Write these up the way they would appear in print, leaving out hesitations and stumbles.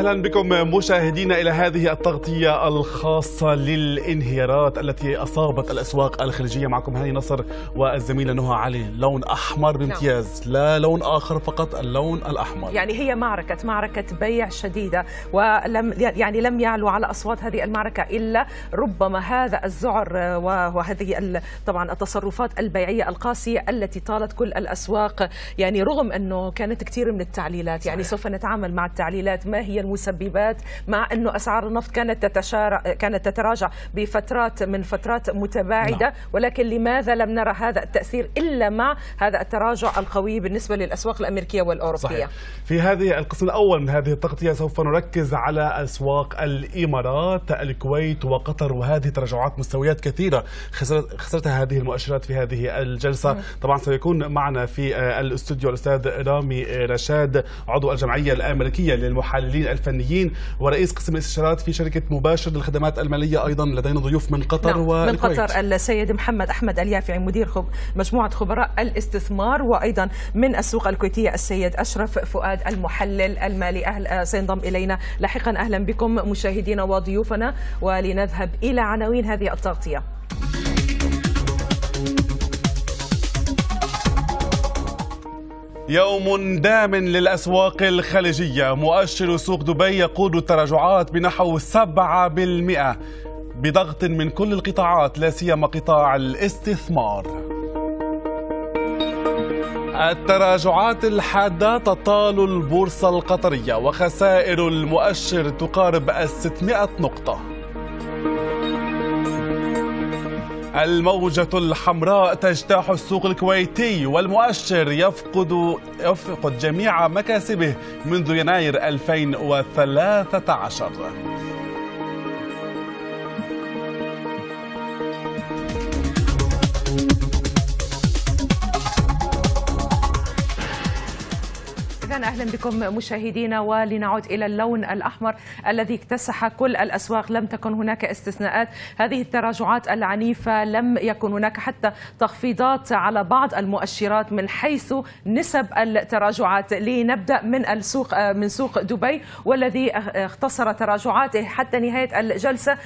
أهلا بكم مشاهدينا إلى هذه التغطية الخاصة للانهيارات التي أصابت الأسواق الخليجية. معكم هاني نصر والزميلة نهى علي. لون أحمر بامتياز، لا لون آخر، فقط اللون الأحمر. يعني هي معركة بيع شديدة، ولم يعني لم يعلو على أصوات هذه المعركة إلا ربما هذا الذعر وهذه طبعا التصرفات البيعية القاسية التي طالت كل الأسواق، يعني رغم أنه كانت كثير من التعليلات. يعني سوف نتعامل مع التعليلات، ما هي المسببات، مع أنه أسعار النفط كانت تتراجع بفترات من فترات متباعدة، ولكن لماذا لم نرى هذا التأثير إلا مع هذا التراجع القوي بالنسبة للأسواق الأمريكية والأوروبية؟ صحيح. في هذه القسم الأول من هذه التغطية سوف نركز على أسواق الإمارات، الكويت وقطر، وهذه تراجعات مستويات كثيرة خسرتها هذه المؤشرات في هذه الجلسة. طبعا سيكون معنا في الاستوديو الأستاذ رامي رشاد، عضو الجمعية الأمريكية للمحللين الفنيين ورئيس قسم الاستشارات في شركة مباشر للخدمات المالية. أيضا لدينا ضيوف من قطر والكويت. من قطر السيد محمد أحمد اليافعي، مدير مجموعة خبراء الاستثمار، وأيضا من السوق الكويتية السيد أشرف فؤاد المحلل المالي. سينضم إلينا لاحقا. أهلا بكم مشاهدينا وضيوفنا، ولنذهب إلى عناوين هذه التغطية. يوم دام للأسواق الخليجية، مؤشر سوق دبي يقود التراجعات بنحو 7% بضغط من كل القطاعات، لا سيما قطاع الاستثمار. التراجعات الحادة تطال البورصة القطرية، وخسائر المؤشر تقارب 600 نقطة. الموجة الحمراء تجتاح السوق الكويتي، والمؤشر يفقد جميع مكاسبه منذ يناير 2013. أهلا بكم مشاهدينا، ولنعود إلى اللون الأحمر الذي اكتسح كل الأسواق، لم تكن هناك استثناءات. هذه التراجعات العنيفة لم يكن هناك حتى تخفيضات على بعض المؤشرات من حيث نسب التراجعات. لنبدأ من سوق دبي، والذي اختصر تراجعاته حتى نهاية الجلسة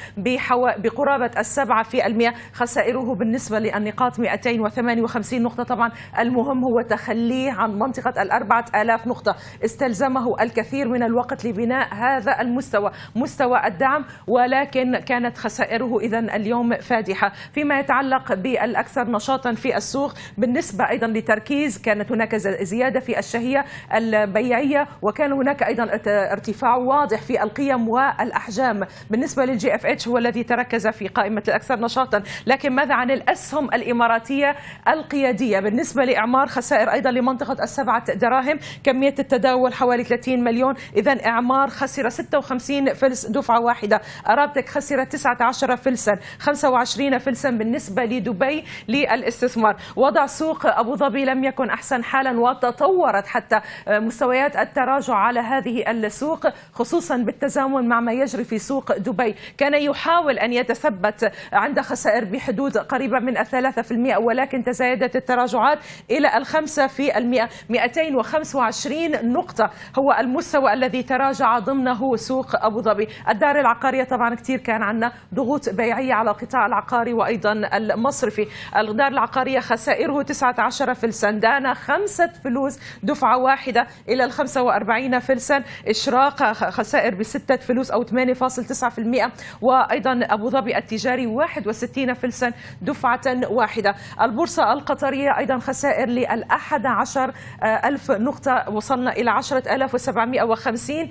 بقرابة 7%. خسائره بالنسبة للنقاط 258 نقطة. طبعا المهم هو تخليه عن منطقة 4000 نقطة. استلزمه الكثير من الوقت لبناء هذا المستوى، مستوى الدعم، ولكن كانت خسائره إذن اليوم فادحة. فيما يتعلق بالأكثر نشاطا في السوق بالنسبة أيضا لتركيز، كانت هناك زيادة في الشهية البيعية، وكان هناك أيضا ارتفاع واضح في القيم والأحجام. بالنسبة للجي اف اتش هو الذي تركز في قائمة الأكثر نشاطا، لكن ماذا عن الأسهم الإماراتية القيادية؟ بالنسبة لإعمار خسائر أيضا لمنطقة 7 دراهم، كمية التداول حوالي 30 مليون. إذن إعمار خسر 56 فلس دفعة واحدة. أرابتك خسر 19 فلسا، 25 فلسا بالنسبة لدبي للاستثمار. وضع سوق أبو ظبي لم يكن أحسن حالا، وتطورت حتى مستويات التراجع على هذه السوق، خصوصا بالتزامن مع ما يجري في سوق دبي. كان يحاول أن يتثبت عند خسائر بحدود قريبة من 3%، ولكن تزايدت التراجعات إلى 5%. 225 نقطة هو المستوى الذي تراجع ضمنه سوق أبو ظبي. الدار العقارية طبعا كثير كان عندنا ضغوط بيعية على القطاع العقاري وأيضا المصرفي. الدار العقارية خسائره 19 فلسا، دانا 5 فلوس دفعة واحدة إلى 45 فلسا. إشراق خسائر ب6 فلوس أو 8.9%، وأيضا أبو ظبي التجاري 61 فلسا دفعة واحدة. البورصة القطرية أيضا خسائر ل11,000 نقطة، وصلنا إلى 10,750،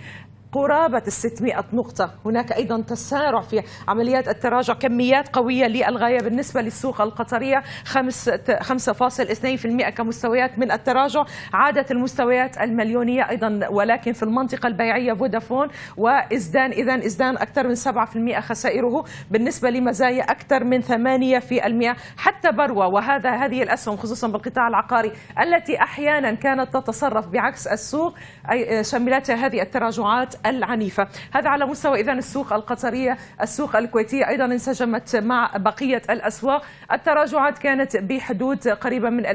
قرابة 600 نقطة. هناك أيضا تسارع في عمليات التراجع، كميات قوية للغاية بالنسبة للسوق القطرية، 5.2% كمستويات من التراجع. عادت المستويات المليونية أيضا، ولكن في المنطقة البيعية فودافون وإزدان. إذن إزدان أكثر من 7% خسائره، بالنسبة لمزايا أكثر من 8%. حتى بروى، هذه الأسهم خصوصا بالقطاع العقاري التي أحيانا كانت تتصرف بعكس السوق، شملتها هذه التراجعات العنيفة. هذا على مستوى إذن السوق القطرية. السوق الكويتية أيضا انسجمت مع بقية الأسواق. التراجعات كانت بحدود قريبة من 2%،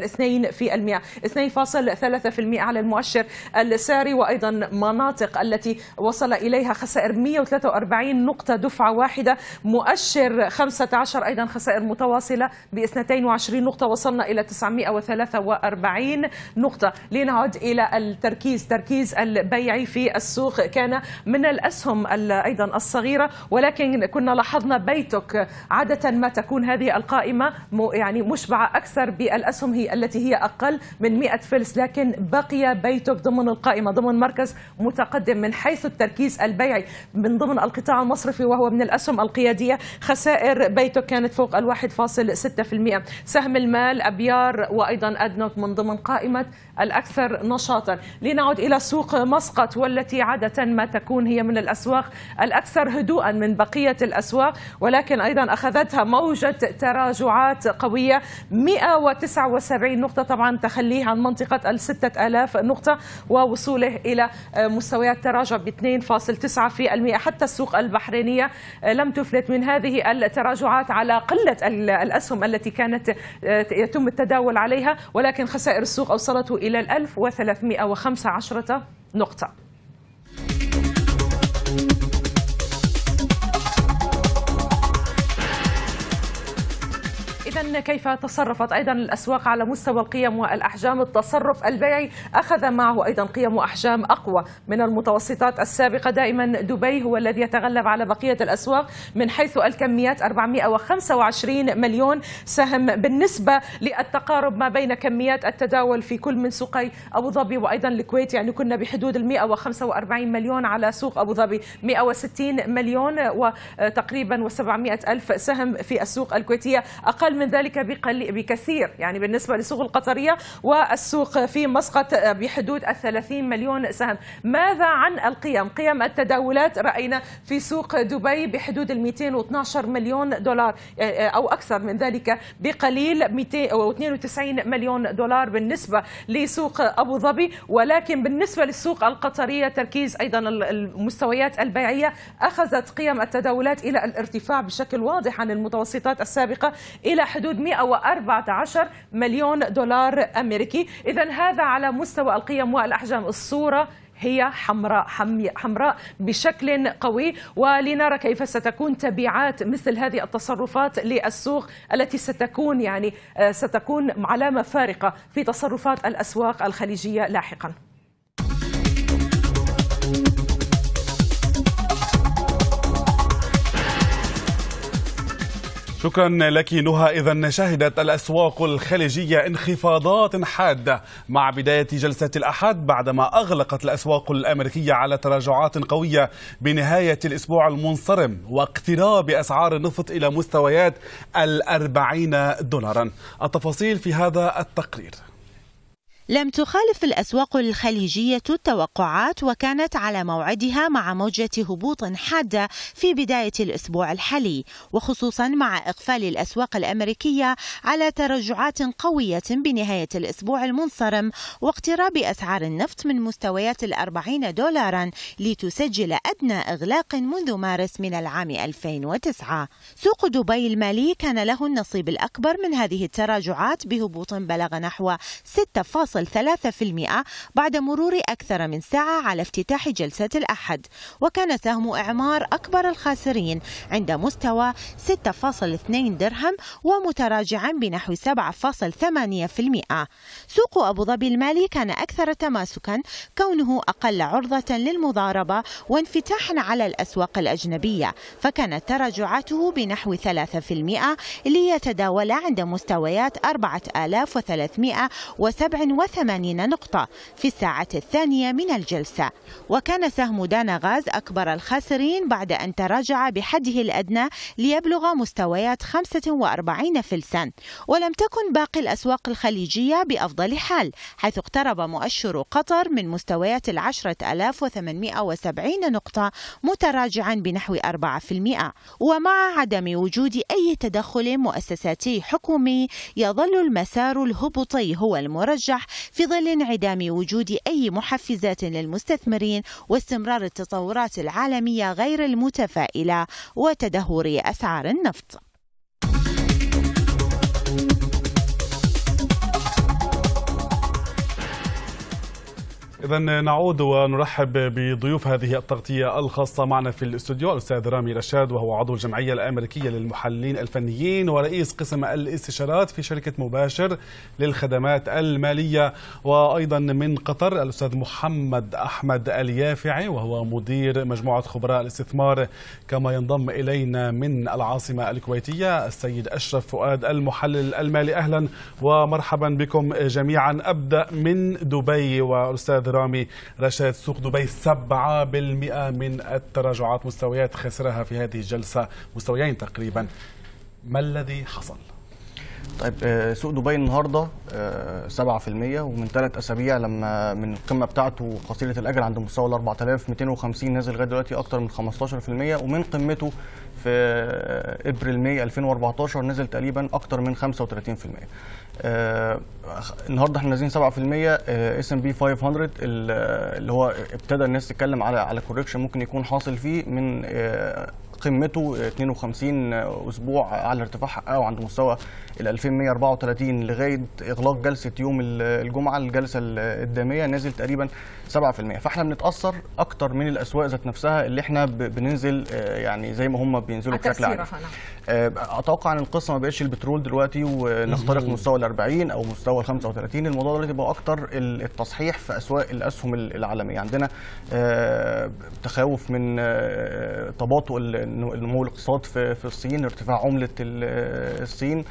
2.3% على المؤشر الساري، وأيضا مناطق التي وصل إليها خسائر 143 نقطة دفعة واحدة. مؤشر 15 أيضا خسائر متواصلة ب 22 نقطة، وصلنا إلى 943 نقطة. لنعد إلى التركيز. تركيز البيعي في السوق كان من الأسهم أيضا الصغيرة، ولكن كنا لاحظنا بيتك. عادة ما تكون هذه القائمة يعني مشبعة أكثر بالأسهم هي التي هي أقل من 100 فلس، لكن بقي بيتك ضمن القائمة، ضمن مركز متقدم من حيث التركيز البيعي من ضمن القطاع المصرفي، وهو من الأسهم القيادية. خسائر بيتك كانت فوق 1.6%. سهم المال، أبيار، وأيضا أدنوك من ضمن قائمة الأكثر نشاطا. لنعود إلى سوق مسقط، والتي عادة ما تكون هي من الأسواق الأكثر هدوءا من بقية الأسواق، ولكن أيضا أخذتها موجة تراجعات قوية، 179 نقطة، طبعا تخليه عن منطقة 6000 نقطة ووصوله إلى مستويات تراجع ب 2.9%. حتى السوق البحرينية لم تفلت من هذه التراجعات على قلة الأسهم التي كانت يتم التداول عليها، ولكن خسائر السوق أوصلته إلى 1315 نقطة. إذن كيف تصرفت أيضا الأسواق على مستوى القيم والأحجام؟ التصرف البيعي أخذ معه أيضا قيم وأحجام أقوى من المتوسطات السابقة. دائما دبي هو الذي يتغلب على بقية الأسواق من حيث الكميات، 425 مليون سهم بالنسبة للتقارب ما بين كميات التداول في كل من سوقي أبو ظبي وأيضا الكويت. يعني كنا بحدود 145 مليون على سوق أبو ظبي، 160 مليون وتقريبا 700 ألف سهم في السوق الكويتية، أقل من ذلك بكثير يعني بالنسبة للسوق القطرية. والسوق في مسقط بحدود 30 مليون سهم. ماذا عن القيم؟ قيم التداولات رأينا في سوق دبي بحدود 212 مليون دولار أو أكثر من ذلك بقليل، 292 مليون دولار بالنسبة لسوق أبو ظبي. ولكن بالنسبة للسوق القطرية تركيز أيضا المستويات البيعية، أخذت قيم التداولات إلى الارتفاع بشكل واضح عن المتوسطات السابقة إلى حدود 114 مليون دولار أمريكي. إذن هذا على مستوى القيم والأحجام. الصورة هي حمراء بشكل قوي، ولنرى كيف ستكون تبعات مثل هذه التصرفات للسوق التي ستكون ستكون علامة فارقة في تصرفات الأسواق الخليجية لاحقا. شكرا لك نهى. إذن شهدت الأسواق الخليجية انخفاضات حادة مع بداية جلسة الأحد، بعدما أغلقت الأسواق الأمريكية على تراجعات قوية بنهاية الأسبوع المنصرم واقتراب أسعار النفط إلى مستويات 40 دولارا. التفاصيل في هذا التقرير. لم تخالف الأسواق الخليجية التوقعات، وكانت على موعدها مع موجة هبوط حادة في بداية الأسبوع الحالي، وخصوصا مع إقفال الأسواق الأمريكية على تراجعات قوية بنهاية الأسبوع المنصرم واقتراب أسعار النفط من مستويات 40 دولارا لتسجل أدنى إغلاق منذ مارس من العام 2009. سوق دبي المالي كان له النصيب الأكبر من هذه التراجعات بهبوط بلغ نحو 6.3% بعد مرور أكثر من ساعة على افتتاح جلسة الأحد. وكان سهم إعمار أكبر الخاسرين عند مستوى 6.2 درهم، ومتراجعا بنحو 7.8%. سوق أبو ظبي المالي كان أكثر تماسكا، كونه أقل عرضة للمضاربة وانفتاحا على الأسواق الأجنبية، فكانت تراجعاته بنحو 3% ليتداول عند مستويات 4387 نقطة في الساعة الثانية من الجلسة. وكان سهم دانا غاز أكبر الخاسرين بعد أن تراجع بحده الأدنى ليبلغ مستويات 45 فلسا. ولم تكن باقي الأسواق الخليجية بأفضل حال، حيث اقترب مؤشر قطر من مستويات 10870 نقطة متراجعا بنحو 4%. ومع عدم وجود أي تدخل مؤسساتي حكومي، يظل المسار الهبوطي هو المرجح في ظل انعدام وجود أي محفزات للمستثمرين واستمرار التطورات العالمية غير المتفائلة وتدهور أسعار النفط. إذا نعود ونرحب بضيوف هذه التغطية الخاصة معنا في الاستوديو، الأستاذ رامي رشاد وهو عضو الجمعية الأمريكية للمحللين الفنيين ورئيس قسم الاستشارات في شركة مباشر للخدمات المالية، وأيضا من قطر الأستاذ محمد أحمد اليافعي وهو مدير مجموعة خبراء الاستثمار، كما ينضم إلينا من العاصمة الكويتية السيد أشرف فؤاد المحلل المالي. أهلا ومرحبا بكم جميعا. أبدأ من دبي والأستاذ رامي رشاد، سوق دبي 7% من التراجعات، مستويات خسرها في هذه الجلسة مستويين تقريبا، ما الذي حصل؟ طيب سوق دبي النهارده 7% ومن 3 أسابيع لما من القمه بتاعته قصيره الاجل عند مستوى ال 4250 نازل لغايه دلوقتي اكتر من 15%، ومن قمته في ابريل ماي 2014 نزل تقريبا اكتر من 35%. النهارده احنا نازلين 7%. S&P 500 اللي هو ابتدى الناس تتكلم على كوركشن ممكن يكون حاصل فيه من قمته 52 اسبوع على ارتفاع حقه عند مستوى ال 2134 لغايه اغلاق جلسه يوم الجمعه الجلسه الداميه نازل تقريبا 7%. فاحنا بنتاثر اكتر من الاسواق ذات نفسها اللي احنا بننزل يعني زي ما هم بينزلوا بشكل عام. اتوقع ان القصه ما بقتش البترول دلوقتي ونخترق مستوى ال 40 او مستوى ال 35، الموضوع دلوقتي بقى اكتر التصحيح في اسواق الاسهم العالميه. عندنا تخوف من تباطؤ النمو الاقتصاد في الصين، ارتفاع عملة الصين،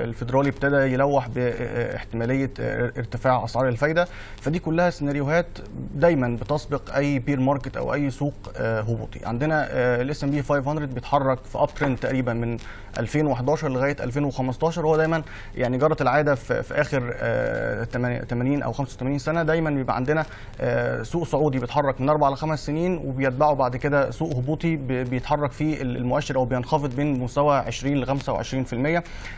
الفيدرالي ابتدى يلوح باحتمالية ارتفاع أسعار الفايدة، فدي كلها سيناريوهات دايما بتسبق أي بير ماركت أو أي سوق هبوطي. عندنا ال S&P 500 بيتحرك في أب ترند تقريبا من 2011 لغاية 2015، هو دايما يعني جرت العادة في آخر 80 أو 85 سنة دايما بيبقى عندنا سوق صعودي بيتحرك من 4 ل 5 سنين وبيتبعه بعد كده سوق هبوطي بيتحرك فيه المؤشر أو بينخفض بين مستوى 20 ل 25%.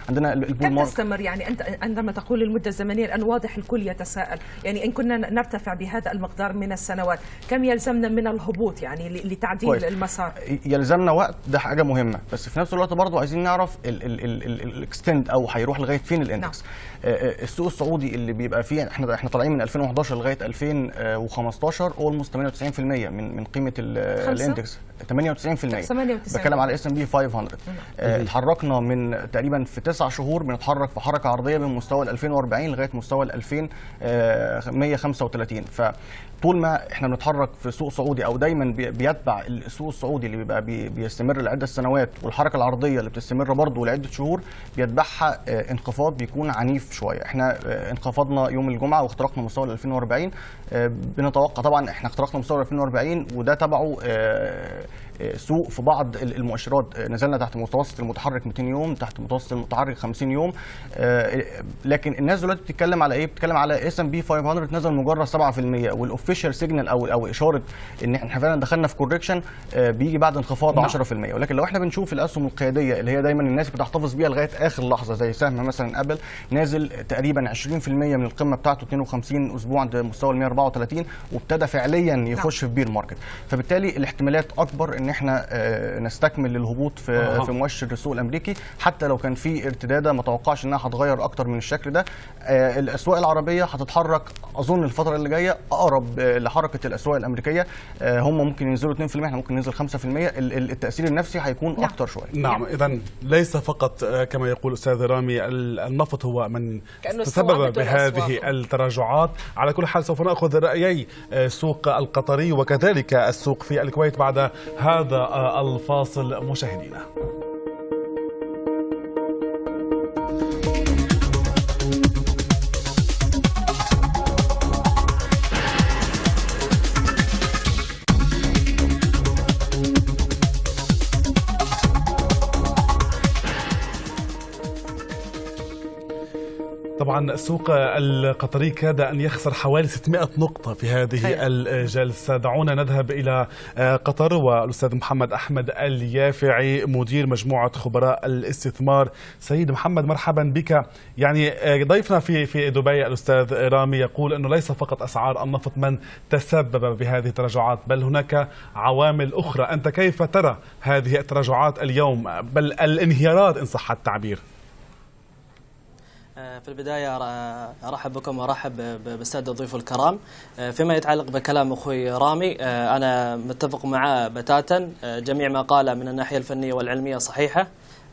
عندنا البول ماركت تستمر، يعني أنت عندما تقول المدة الزمنية الآن واضح الكل يتساءل، يعني إن كنا نرتفع بهذا المقدار من السنوات كم يلزمنا من الهبوط يعني لتعديل كويس المسار؟ يلزمنا وقت، ده حاجة مهمة، بس في نفس الوقت برضه عايزين نعرف الاكستند أو هيروح لغاية فين الإندكس. السوق السعودي اللي بيبقى فيه احنا طالعين من 2011 لغاية 2015 أولموست 98% من قيمة الاندكس 98%. بتكلم على S&P 500. اتحركنا من تقريبا في 9 شهور بنتحرك في حركه عرضيه من مستوى ال 2040 لغايه مستوى ال 2135. فطول ما احنا بنتحرك في سوق صعودي او دايما بيتبع السوق الصعودي اللي بيبقى بيستمر لعده سنوات، والحركه العرضيه اللي بتستمر برضه لعده شهور بيتبعها انخفاض بيكون عنيف شويه. احنا انخفضنا يوم الجمعه واخترقنا مستوى ال 2040، بنتوقع طبعا احنا اخترقنا مستوى ال 2040 وده تبعه سوق في بعض المؤشرات نزلنا تحت متوسط المتحرك 200 يوم، تحت متوسط المتحرك 50 يوم، لكن الناس دلوقتي بتتكلم على ايه؟ بتتكلم على S&P 500 نزل مجرد 7%، والاوفيشال سيجنال او اشاره ان احنا فعلا دخلنا في كوركشن بيجي بعد انخفاض 10%. ولكن لو احنا بنشوف الاسهم القياديه اللي هي دايما الناس بتحتفظ بيها لغايه اخر لحظه، زي سهم مثلا ابل نازل تقريبا 20% من القمه بتاعته 52 اسبوع عند مستوى 134 وابتدى فعليا يخش في بير ماركت، فبالتالي الاحتمالات اكبر ان احنا نستكمل الهبوط في مؤشر السوق الامريكي حتى لو كان في ارتداده، ما توقعش انها هتغير اكتر من الشكل ده. الاسواق العربيه هتتحرك اظن الفتره اللي جايه اقرب لحركه الاسواق الامريكيه، هم ممكن ينزلوا 2%، احنا ممكن ننزل 5%، التاثير النفسي هيكون اكتر شويه. نعم، اذا ليس فقط كما يقول استاذ رامي النفط هو من تسبب بهذه التراجعات. على كل حال سوف ناخذ رايي السوق القطري وكذلك السوق في الكويت بعد هذا الفاصل مشاهدينا. طبعا السوق القطري كاد أن يخسر حوالي 600 نقطة في هذه الجلسة. دعونا نذهب إلى قطر والأستاذ محمد أحمد اليافعي مدير مجموعة خبراء الاستثمار. سيد محمد مرحبا بك. يعني ضيفنا في دبي الأستاذ رامي يقول أنه ليس فقط أسعار النفط من تسبب بهذه التراجعات بل هناك عوامل أخرى. أنت كيف ترى هذه التراجعات اليوم بل الانهيارات إن صح التعبير؟ في البداية أرحب بكم وأرحب بالسادة الضيوف الكرام. فيما يتعلق بكلام أخوي رامي أنا متفق معه بتاتا، جميع ما قاله من الناحية الفنية والعلمية صحيحة،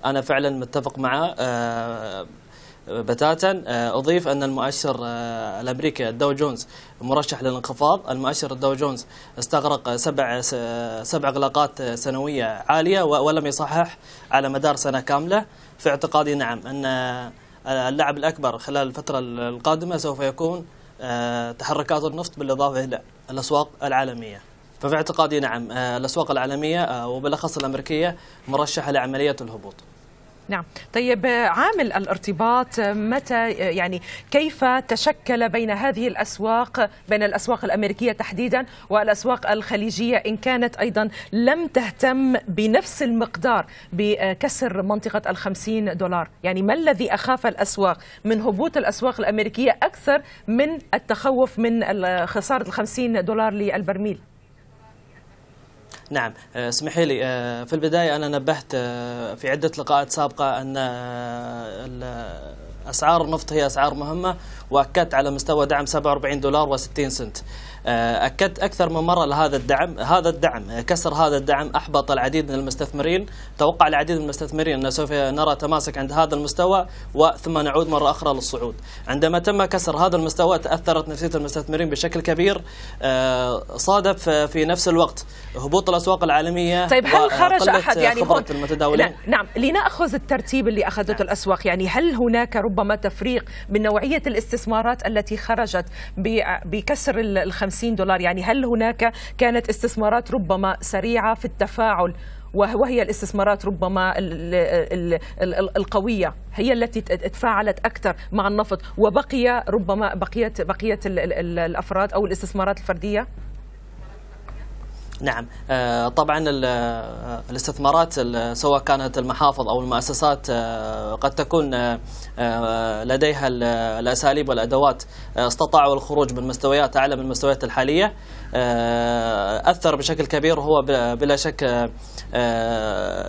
أنا فعلا متفق معه بتاتا. أضيف أن المؤشر الأمريكي الداو جونز مرشح للانخفاض، المؤشر الداو جونز استغرق سبع إغلاقات سنوية عالية ولم يصحح على مدار سنة كاملة. في اعتقادي نعم أن اللاعب الأكبر خلال الفترة القادمة سوف يكون تحركات النفط بالإضافة إلى الأسواق العالمية. ففي اعتقادي نعم الأسواق العالمية وبالأخص الأمريكية مرشحة لعملية الهبوط. نعم، طيب عامل الارتباط متى يعني كيف تشكل بين هذه الأسواق، بين الأسواق الأمريكية تحديدا والأسواق الخليجية، إن كانت أيضا لم تهتم بنفس المقدار بكسر منطقة $50؟ يعني ما الذي أخاف الأسواق من هبوط الأسواق الأمريكية أكثر من التخوف من خسارة $50 للبرميل؟ نعم، اسمحي لي في البداية أنا نبهت في عدة لقاءات سابقة أن أسعار النفط هي أسعار مهمة، وأكدت على مستوى دعم $47.60. أكدت أكثر من مرة لهذا الدعم. كسر هذا الدعم أحبط العديد من المستثمرين، توقع العديد من المستثمرين أن سوف نرى تماسك عند هذا المستوى وثم نعود مرة أخرى للصعود. عندما تم كسر هذا المستوى تأثرت نفسية المستثمرين بشكل كبير، صادف في نفس الوقت هبوط الأسواق العالمية. طيب هل خرج أحد يعني نعم لنأخذ الترتيب اللي أخذته الأسواق، يعني هل هناك ربما تفريق من نوعية الاستثمارات التي خرجت بكسر $50؟ يعني هل هناك كانت استثمارات ربما سريعة في التفاعل وهي الاستثمارات ربما القوية هي التي تفاعلت أكثر مع النفط وبقي ربما بقية الأفراد أو الاستثمارات الفردية؟ نعم طبعا الاستثمارات سواء كانت المحافظ أو المؤسسات قد تكون لديها الأساليب والأدوات استطاعوا الخروج من مستويات أعلى من المستويات الحالية. أثر بشكل كبير هو بلا شك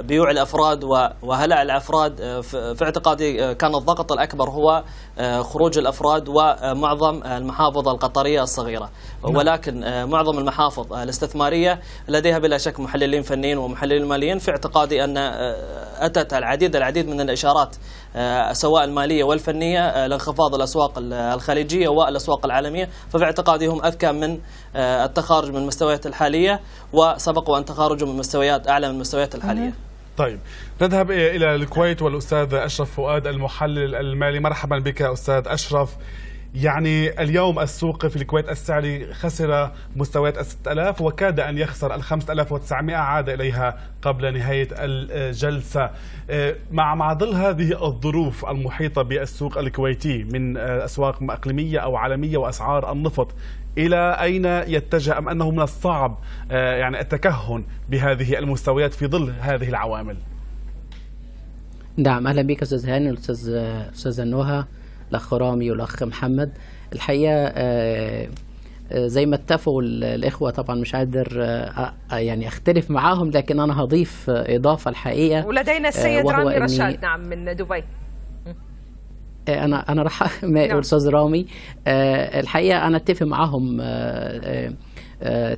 بيوع الأفراد وهلع الأفراد. في اعتقادي كان الضغط الأكبر هو خروج الأفراد ومعظم المحافظ القطرية الصغيرة، ولكن معظم المحافظ الاستثمارية لديها بلا شك محللين فنيين ومحللين ماليين. في اعتقادي أن أتت العديد من الإشارات سواء المالية والفنية لانخفاض الأسواق الخليجية والأسواق العالمية. ففي اعتقادي هم أذكى من التخارج من المستويات الحالية وسبقوا أن تخارجوا من مستويات أعلى من المستويات الحالية. طيب نذهب إلى الكويت والأستاذ أشرف فؤاد المحلل المالي. مرحبا بك أستاذ أشرف. يعني اليوم السوق في الكويت السعري خسر مستويات 6000 وكاد أن يخسر 5900، عاد إليها قبل نهاية الجلسة. مع ظل هذه الظروف المحيطة بالسوق الكويتي من أسواق إقليمية أو عالمية وأسعار النفط، إلى أين يتجه أم أنه من الصعب يعني التكهن بهذه المستويات في ظل هذه العوامل؟ نعم، أهلا بك أستاذ هاني والأستاذة نوها، الأخ رامي والأخ محمد. الحقيقة زي ما اتفقوا الإخوة، طبعا مش قادر يعني أختلف معاهم، لكن أنا هضيف إضافة الحقيقة. ولدينا السيد رامي رشاد نعم من دبي. أنا راح أستاذ رامي. الحقيقة أنا أتفق معاهم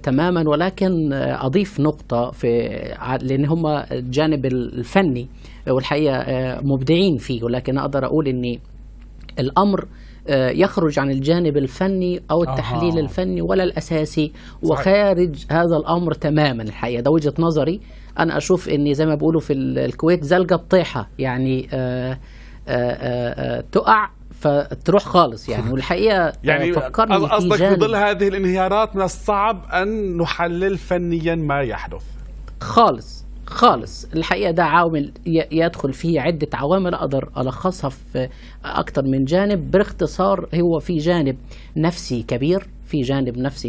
تماما، ولكن أضيف نقطة لأن هم الجانب الفني والحقيقة مبدعين فيه، ولكن أقدر أقول إن الأمر يخرج عن الجانب الفني أو التحليل الفني ولا الأساسي، وخارج هذا الأمر تماما. الحقيقة ده وجهة نظري، أنا أشوف إن زي ما بيقولوا في الكويت زلقة بطيحة، يعني تقع فتروح خالص يعني. والحقيقه يعني قصدك في ظل هذه الانهيارات من الصعب ان نحلل فنيا ما يحدث خالص خالص. الحقيقة ده عامل يدخل فيه عدة عوامل أقدر ألخصها في أكتر من جانب. باختصار هو في جانب نفسي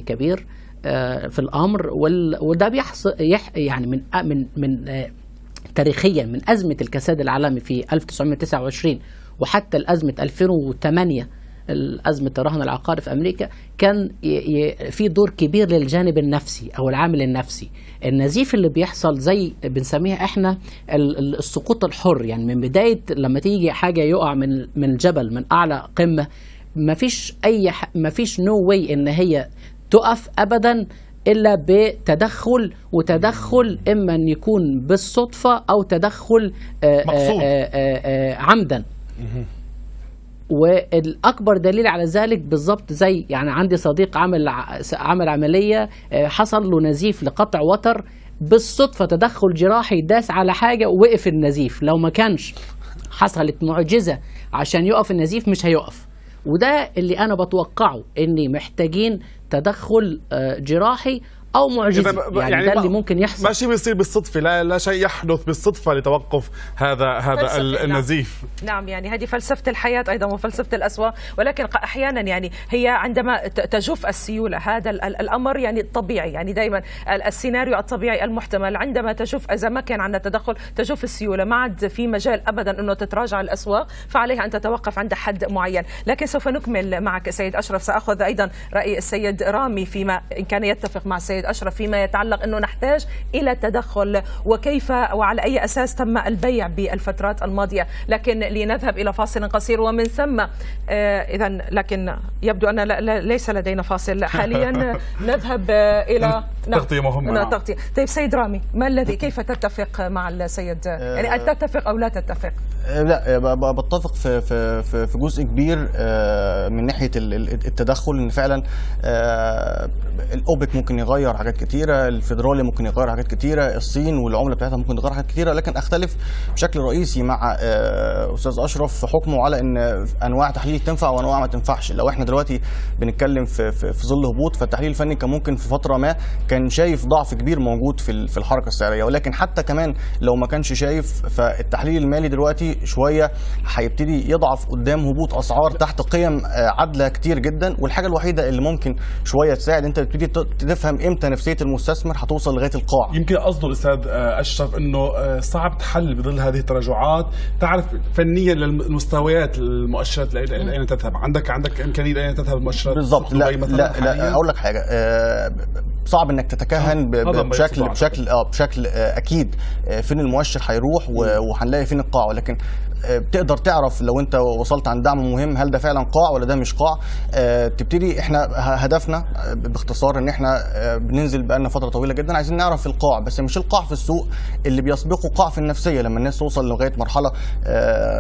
كبير، في الأمر، وده بيحصل يعني من تاريخيا من أزمة الكساد العالمي في 1929 وحتى الأزمة 2008 أزمة الرهن العقاري في أمريكا، كان في دور كبير للجانب النفسي أو العامل النفسي. النزيف اللي بيحصل زي بنسميها إحنا السقوط الحر، يعني من بداية لما تيجي حاجة يقع من جبل من أعلى قمة، مفيش نو واي إن هي تقف أبدا إلا بتدخل، وتدخل إما أن يكون بالصدفة أو تدخل مقصود عمدا. والأكبر دليل على ذلك بالظبط زي يعني عندي صديق عمل عملية حصل له نزيف لقطع وتر، بالصدفة تدخل جراحي داس على حاجة ووقف النزيف. لو ما كانش حصلت معجزة عشان يقف النزيف مش هيقف. وده اللي أنا بتوقعه، إني محتاجين تدخل جراحي أو معجزة، يعني ده اللي ممكن يحصل. ماشي بيصير بالصدفة، لا شيء يحدث بالصدفة لتوقف هذا النزيف. نعم يعني هذه فلسفة الحياة أيضا وفلسفة الأسوة، ولكن أحيانا يعني هي عندما تجف السيولة هذا الأمر يعني الطبيعي، يعني دائما السيناريو الطبيعي المحتمل عندما تجف أزمكن عن التدخل تجف السيولة، ما عاد في مجال أبدا أنه تتراجع الأسوة، فعليها أن تتوقف عند حد معين. لكن سوف نكمل معك سيد أشرف، سأخذ أيضا رأي السيد رامي فيما إن كان يتفق مع السيد أشرف فيما يتعلق أنه نحتاج إلى التدخل وكيف وعلى أي أساس تم البيع بالفترات الماضية. لكن لنذهب إلى فاصل قصير ومن ثم إذا لكن يبدو أن ليس لدينا فاصل حاليا. نذهب إلى تغطية مهمة. طيب سيد رامي، ما الذي كيف تتفق مع السيد، يعني تتفق أو لا تتفق؟ لا بتفق في جزء كبير من ناحية التدخل، إن فعلا الأوبك ممكن يغير حاجات كتيرة، الفيدرالي ممكن يغير حاجات كتيرة، الصين والعملة بتاعتها ممكن تغير حاجات كتيرة. لكن أختلف بشكل رئيسي مع أستاذ أشرف في حكمه على أن أنواع تحليل تنفع وأنواع ما تنفعش. لو إحنا دلوقتي بنتكلم في ظل هبوط، فالتحليل الفني كان ممكن في فترة ما كان شايف ضعف كبير موجود في الحركة السعرية، ولكن حتى كمان لو ما كانش شايف، فالتحليل المالي دلوقتي شوية هيبتدي يضعف قدام هبوط أسعار تحت قيم عادلة كتير جدا. والحاجة الوحيدة اللي ممكن شوية تساعد أنت تبتدي تفهم امتى نفسيه المستثمر هتوصل لغايه القاع. يمكن قصده الاستاذ اشرف انه صعب تحل بظل هذه التراجعات، تعرف فنيا للمستويات المؤشرات اين تذهب، عندك امكانيه لاين تذهب المؤشرات بالضبط. لا اقول لك حاجه، صعب انك تتكهن بشكل اكيد فين المؤشر هيروح وهنلاقي فين القاع، ولكن بتقدر تعرف لو انت وصلت عند دعم مهم هل ده فعلا قاع ولا ده مش قاع. تبتدي احنا هدفنا باختصار ان احنا بننزل بقالنا فتره طويله جدا، عايزين نعرف القاع، بس مش القاع في السوق اللي بيسبقه قاع في النفسيه لما الناس توصل لغايه مرحله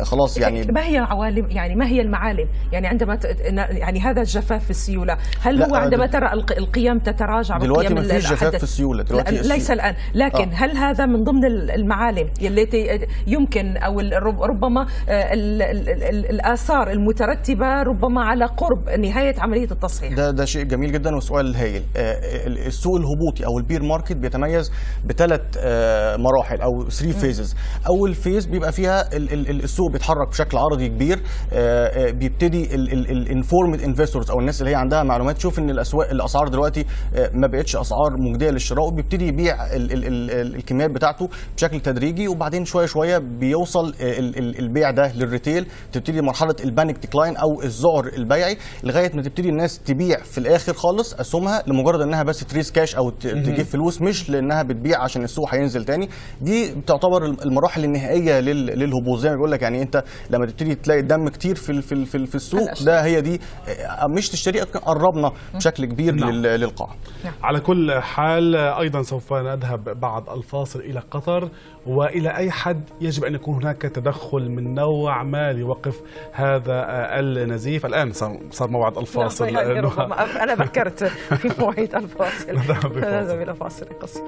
خلاص. يعني ما هي العوالم، يعني ما هي المعالم، يعني عندما يعني هذا الجفاف في السيوله، هل هو عندما ترى القيم تتراجع دلوقتي؟ ما فيش جفاف في السيوله دلوقتي، ليس الان، لكن هل هذا من ضمن المعالم التي يمكن او ربما الآثار المترتبة ربما على قرب نهاية عملية التصحيح؟ ده شيء جميل جدا وسؤال هايل. السوق الهبوطي أو البير ماركت بيتميز بثلاث مراحل أو 3 فيزز. أول فيز بيبقى فيها السوق بيتحرك بشكل عرضي كبير، بيبتدي الانفورمد انفستورز أو الناس اللي هي عندها معلومات تشوف إن الأسواق الأسعار دلوقتي ما بقتش أسعار مجدية للشراء، وبيبتدي يبيع الكميات بتاعته بشكل تدريجي، وبعدين شوية شوية بيوصل البيع ده للريتيل، تبتدي مرحله البانيك ديكلاين او الذعر البيعي لغايه ما تبتدي الناس تبيع في الاخر خالص اسهمها لمجرد انها بس تريس كاش او تجيب فلوس، مش لانها بتبيع عشان السوق هينزل تاني. دي بتعتبر المراحل النهائيه للهبوط. زي ما بيقول لك يعني انت لما تبتدي تلاقي دم كتير في السوق، ده هي دي مش تشتري، قربنا بشكل كبير للقاع. على كل حال ايضا سوف نذهب بعد الفاصل الى قطر، والى اي حد يجب ان يكون هناك تدخل من نوع ما ليوقف هذا النزيف. الان صار موعد الفاصل. انا فكرت في موعد الفاصل. نذهب الى فاصل قصير.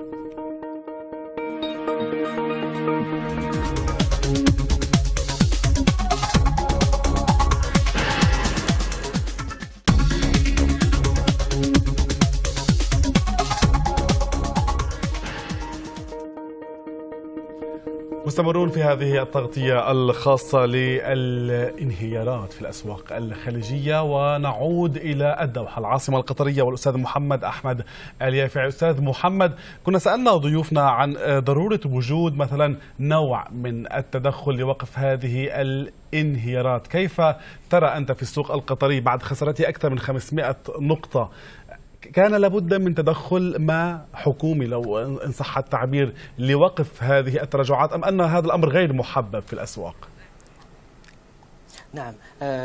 تستمرون في هذه التغطية الخاصة للانهيارات في الأسواق الخليجية، ونعود إلى الدوحة العاصمة القطرية والأستاذ محمد أحمد آل يافعي. أستاذ محمد، كنا سألنا ضيوفنا عن ضرورة وجود مثلا نوع من التدخل لوقف هذه الانهيارات. كيف ترى أنت في السوق القطري بعد خسارته أكثر من 500 نقطة؟ كان لابد من تدخل ما حكومي لو إن صح التعبير لوقف هذه التراجعات، أم أن هذا الأمر غير محبب في الأسواق؟ نعم،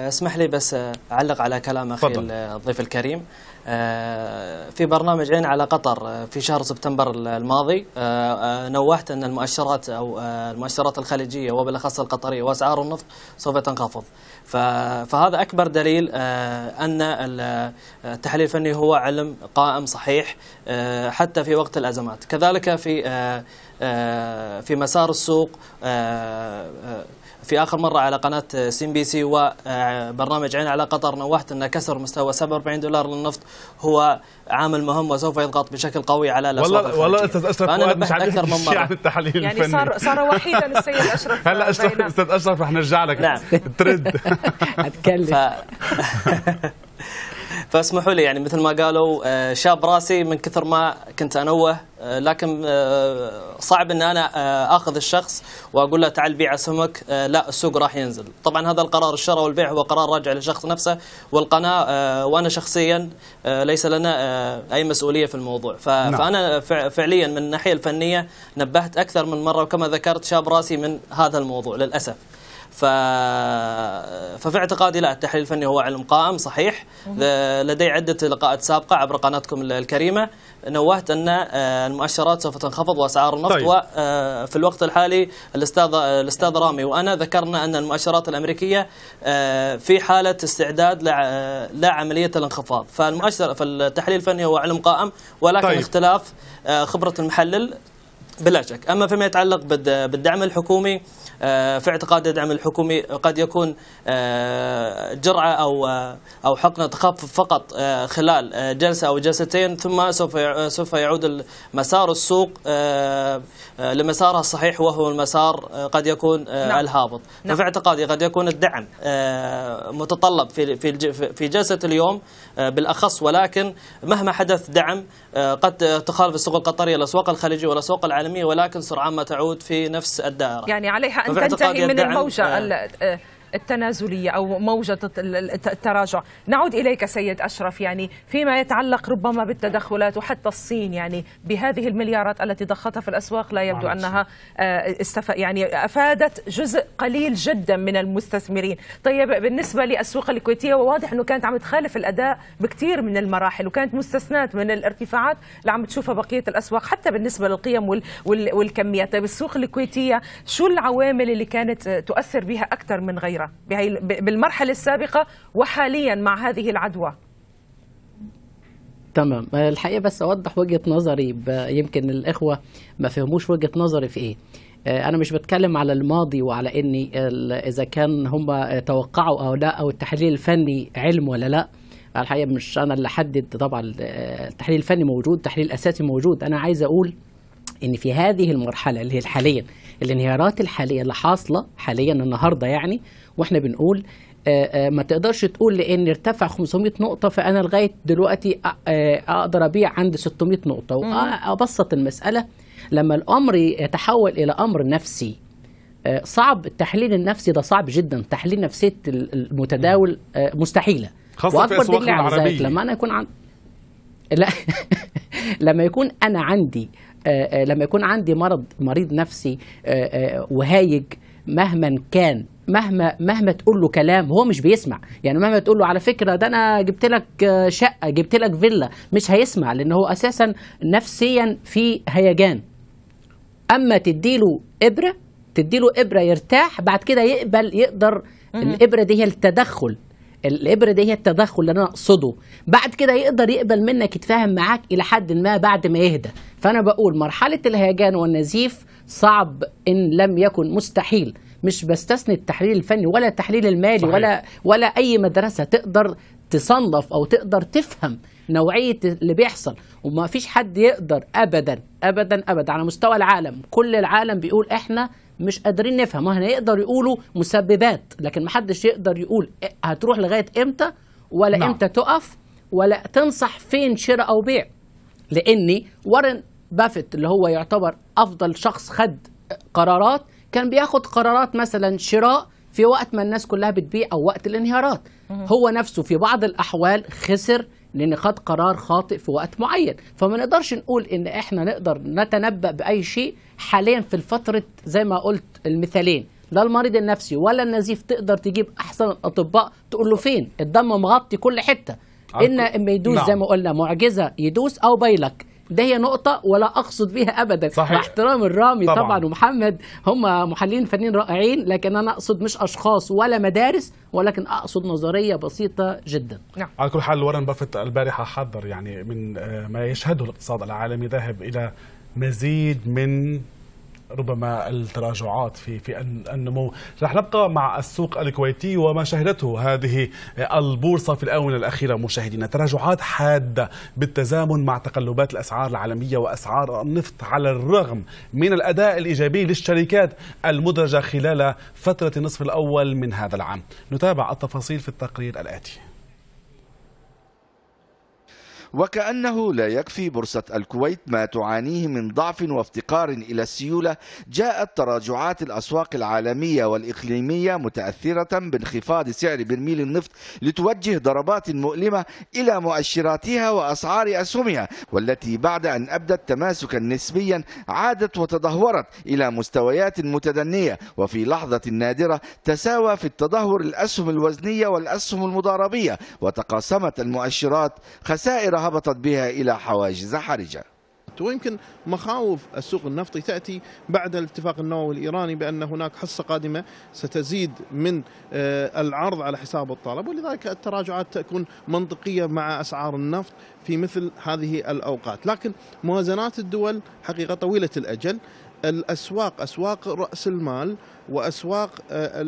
اسمح لي بس أعلق على كلام أخي الضيف الكريم. في برنامج عين على قطر في شهر سبتمبر الماضي نوهت أن المؤشرات أو المؤشرات الخليجية وبالأخص القطرية وأسعار النفط سوف تنخفض، فهذا أكبر دليل أن التحليل الفني هو علم قائم صحيح حتى في وقت الأزمات. كذلك في مسار السوق، في آخر مرة على قناة CNBC وبرنامج عين على قطر نوهت أن كسر مستوى 47 دولار للنفط هو عامل مهم وسوف يضغط بشكل قوي على الأسواق الخليجية. والله أستاذ أشرف فؤاد مش عارف شيء عن التحليل الفني، يعني صار وحيدا السيد أشرف. هلا أستاذ أشرف رح نرجع لك. نعم ترد أتكلم. فاسمحوا لي، يعني مثل ما قالوا شاب راسي من كثر ما كنت أنوه، لكن صعب أن أنا أخذ الشخص وأقول له تعال بيع سمك، لا السوق راح ينزل. طبعا هذا القرار الشراء والبيع هو قرار راجع للشخص نفسه والقناة، وأنا شخصيا ليس لنا أي مسؤولية في الموضوع. فأنا فعليا من الناحية الفنية نبهت أكثر من مرة، وكما ذكرت شاب راسي من هذا الموضوع للأسف. ففي اعتقادي لا، التحليل الفني هو علم قائم صحيح. لدي عدة لقاءات سابقة عبر قناتكم الكريمة نوهت أن المؤشرات سوف تنخفض وأسعار النفط. طيب. وفي الوقت الحالي الأستاذ رامي وأنا ذكرنا أن المؤشرات الأمريكية في حالة استعداد لعملية الانخفاض، فالتحليل الفني هو علم قائم، ولكن طيب. اختلاف خبرة المحلل بلا شك. أما فيما يتعلق بالدعم الحكومي، في اعتقادي الدعم الحكومي قد يكون جرعة أو حقنة تخفف فقط خلال جلسة أو جلستين، ثم سوف يعود مسار السوق لمساره الصحيح، وهو المسار قد يكون الهابط. ففي اعتقادي قد يكون الدعم متطلب في جلسة اليوم بالأخص، ولكن مهما حدث دعم قد تخالف السوق القطرية الأسواق الخليجية والأسواق العالمية، ولكن سرعان ما تعود في نفس الدائرة. يعني عليها أن تنتهي من الموجة التنازلية أو موجة التراجع. نعود إليك سيد أشرف، يعني فيما يتعلق ربما بالتدخلات وحتى الصين، يعني بهذه المليارات التي ضختها في الأسواق لا يبدو أنها يعني أفادت جزء قليل جدا من المستثمرين. طيب بالنسبة للأسواق الكويتية، وواضح أنه كانت عم تخالف الأداء بكثير من المراحل، وكانت مستثنات من الارتفاعات اللي عم تشوفها بقية الأسواق حتى بالنسبة للقيم والكميات. طيب السوق الكويتية شو العوامل اللي كانت تؤثر بها أكثر من غيرها بالمرحلة السابقة وحاليا مع هذه العدوى؟ تمام، الحقيقة بس أوضح وجهة نظري، يمكن الإخوة ما فهموش وجهة نظري في إيه. أنا مش بتكلم على الماضي وعلى إني إذا كان هم توقعوا أو لا، أو التحليل الفني علم ولا لا. الحقيقة مش أنا اللي حدد، طبعا التحليل الفني موجود، التحليل الأساسي موجود. أنا عايز أقول إن في هذه المرحلة اللي هي حاليا الانهيارات الحالية اللي حاصلة حاليا النهاردة، يعني واحنا بنقول ما تقدرش تقول لأن ارتفع 500 نقطة فأنا لغاية دلوقتي أقدر أبيع عند 600 نقطة. وأبسط المسألة، لما الأمر يتحول إلى أمر نفسي صعب. التحليل النفسي ده صعب جدا، تحليل نفسية المتداول مستحيلة، خاصة في أسواقنا العربية. لما أنا يكون لما يكون عندي مريض نفسي وهايج، مهما كان مهما تقول له كلام هو مش بيسمع. يعني مهما تقول له على فكرة ده أنا جبت لك شقة، جبت لك فيلا، مش هيسمع، لأن هو أساسا نفسيا في هيجان. أما تديله إبرة يرتاح بعد كده، يقدر الإبرة دي هي التدخل. الإبرة دي هي التدخل اللي أنا أقصده. بعد كده يقدر يقبل منك، يتفاهم معاك إلى حد ما بعد ما يهدى. فأنا بقول مرحلة الهيجان والنزيف صعب إن لم يكن مستحيل. مش بستثني التحليل الفني ولا التحليل المالي صحيح. ولا أي مدرسة تقدر تصنف أو تقدر تفهم نوعية اللي بيحصل. وما فيش حد يقدر أبدا أبدا أبدا على مستوى العالم. كل العالم بيقول إحنا مش قادرين نفهم. هيقدروا يقولوا مسببات، لكن محدش يقدر يقول هتروح لغايه امتى ولا امتى تقف ولا تنصح فين شراء او بيع. لان وارن بافيت اللي هو يعتبر افضل شخص خد قرارات، كان بياخد قرارات مثلا شراء في وقت ما الناس كلها بتبيع او وقت الانهيارات. هو نفسه في بعض الاحوال خسر لان خد قرار خاطئ في وقت معين. فما نقدرش نقول ان احنا نقدر نتنبأ باي شيء حاليا في الفتره زي ما قلت المثالين، لا المريض النفسي ولا النزيف تقدر تجيب احسن الاطباء تقول له فين الدم مغطي كل حته، اما يدوس زي ما قلنا معجزه يدوس او بيلك. ده هي نقطة ولا أقصد بيها أبدا، صحيح. احترام الرامي طبعا ومحمد، هم محللين فنيين رائعين، لكن أنا أقصد مش أشخاص ولا مدارس، ولكن أقصد نظرية بسيطة جدا. على كل حال وارن بافيت البارحة حذر يعني من ما يشهده الاقتصاد العالمي، ذاهب إلى مزيد من ربما التراجعات في النمو. رح نبقى مع السوق الكويتي وما شهدته هذه البورصة في الآونة الأخيرة مشاهدينا، تراجعات حادة بالتزامن مع تقلبات الأسعار العالمية وأسعار النفط، على الرغم من الأداء الإيجابي للشركات المدرجة خلال فترة النصف الأول من هذا العام. نتابع التفاصيل في التقرير الآتي. وكأنه لا يكفي بورصة الكويت ما تعانيه من ضعف وافتقار إلى السيولة، جاءت تراجعات الأسواق العالمية والإقليمية متأثرة بانخفاض سعر برميل النفط لتوجه ضربات مؤلمة إلى مؤشراتها وأسعار أسهمها، والتي بعد أن أبدت تماسكا نسبيا عادت وتدهورت إلى مستويات متدنية، وفي لحظة نادرة تساوى في التدهور الأسهم الوزنية والأسهم المضاربية، وتقاسمت المؤشرات خسائر هبطت بها إلى حواجز حرجة. ويمكن مخاوف السوق النفطي تأتي بعد الاتفاق النووي الإيراني بأن هناك حصة قادمة ستزيد من العرض على حساب الطلب، ولذلك التراجعات تكون منطقية مع أسعار النفط في مثل هذه الأوقات. لكن موازنات الدول حقيقة طويلة الأجل، الأسواق أسواق رأس المال وأسواق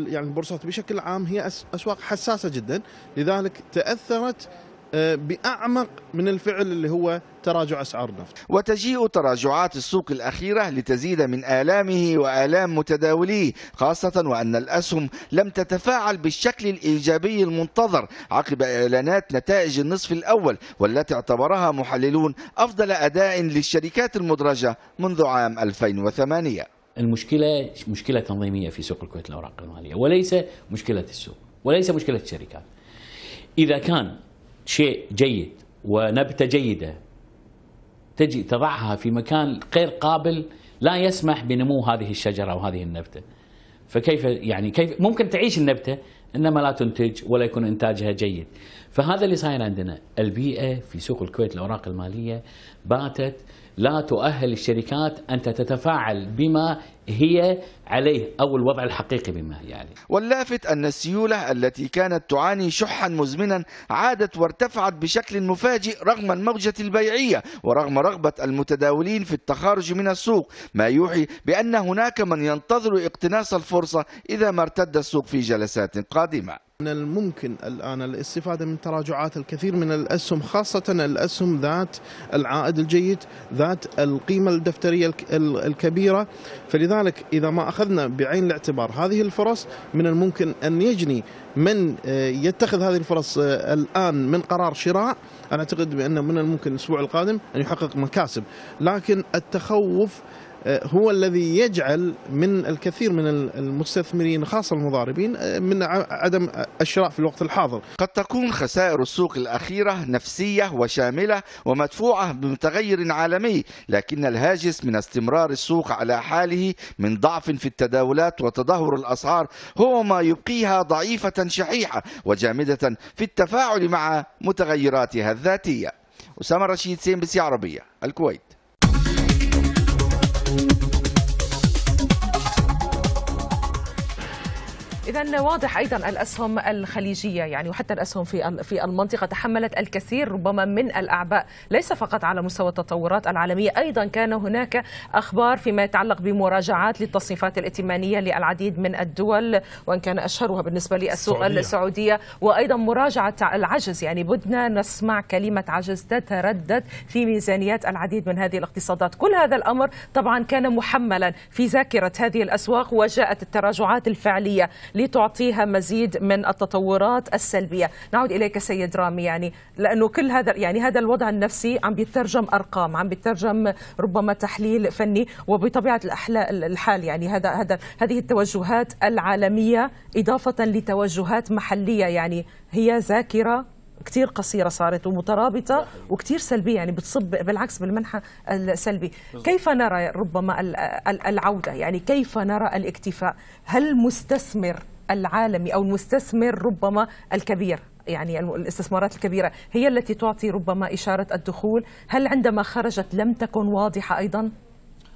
يعني البورصات بشكل عام هي أسواق حساسة جدا، لذلك تأثرت بأعمق من الفعل اللي هو تراجع أسعار النفط. وتجيء تراجعات السوق الأخيرة لتزيد من آلامه وآلام متداوليه، خاصة وأن الأسهم لم تتفاعل بالشكل الإيجابي المنتظر عقب إعلانات نتائج النصف الأول، والتي اعتبرها محللون أفضل أداء للشركات المدرجة منذ عام 2008. المشكلة مشكلة تنظيمية في سوق الكويت الأوراق المالية، وليس مشكلة السوق وليس مشكلة الشركات. إذا كان شيء جيد ونبتة جيدة تجي تضعها في مكان غير قابل لا يسمح بنمو هذه الشجرة وهذه النبتة، فكيف يعني كيف ممكن تعيش النبتة إنما لا تنتج ولا يكون إنتاجها جيد؟ فهذا اللي صاير عندنا، البيئة في سوق الكويت الأوراق المالية باتت لا تؤهل الشركات أن تتفاعل بما هي عليه أو الوضع الحقيقي بما هي عليه. واللافت أن السيولة التي كانت تعاني شحا مزمنا عادت وارتفعت بشكل مفاجئ رغم الموجة البيعية ورغم رغبة المتداولين في التخارج من السوق، ما يوحي بأن هناك من ينتظر اقتناص الفرصة إذا ما ارتد السوق في جلسات قادمة. من الممكن الآن الاستفادة من تراجعات الكثير من الأسهم، خاصة الأسهم ذات العائد الجيد ذات القيمة الدفترية الكبيرة، فلذلك إذا ما أخذنا بعين الاعتبار هذه الفرص من الممكن أن يجني من يتخذ هذه الفرص الآن من قرار شراء. أنا أعتقد بأن من الممكن الأسبوع القادم أن يحقق مكاسب، لكن التخوف هو الذي يجعل من الكثير من المستثمرين خاصة المضاربين من عدم الشراء في الوقت الحاضر. قد تكون خسائر السوق الأخيرة نفسية وشاملة ومدفوعة بمتغير عالمي، لكن الهاجس من استمرار السوق على حاله من ضعف في التداولات وتدهور الأسعار هو ما يبقيها ضعيفة شحيحة وجامدة في التفاعل مع متغيراتها الذاتية. أسامة رشيد، CNBC عربية، الكويت. إذا واضح أيضا الأسهم الخليجية يعني وحتى الأسهم في المنطقة تحملت الكثير ربما من الأعباء، ليس فقط على مستوى التطورات العالمية، أيضا كان هناك أخبار فيما يتعلق بمراجعات للتصنيفات الائتمانية للعديد من الدول، وإن كان أشهرها بالنسبة للسوق السعودية، وأيضا مراجعة العجز، يعني بدنا نسمع كلمة عجز تتردد في ميزانيات العديد من هذه الاقتصادات. كل هذا الأمر طبعا كان محملا في ذاكرة هذه الأسواق، وجاءت التراجعات الفعلية لتعطيها مزيد من التطورات السلبية. نعود إليك سيد رامي، يعني لأنه كل هذا يعني هذا الوضع النفسي عم بيترجم أرقام، عم بيترجم ربما تحليل فني، وبطبيعة الحال يعني هذه التوجهات العالمية إضافة لتوجهات محلية، يعني هي ذاكرة كتير قصيرة صارت ومترابطة وكتير سلبية، يعني بتصب بالعكس بالمنحى السلبي. كيف نرى ربما العودة؟ يعني كيف نرى الاكتفاء؟ هل المستثمر العالمي أو المستثمر ربما الكبير، يعني الاستثمارات الكبيرة هي التي تعطي ربما إشارة الدخول؟ هل عندما خرجت لم تكن واضحة أيضا؟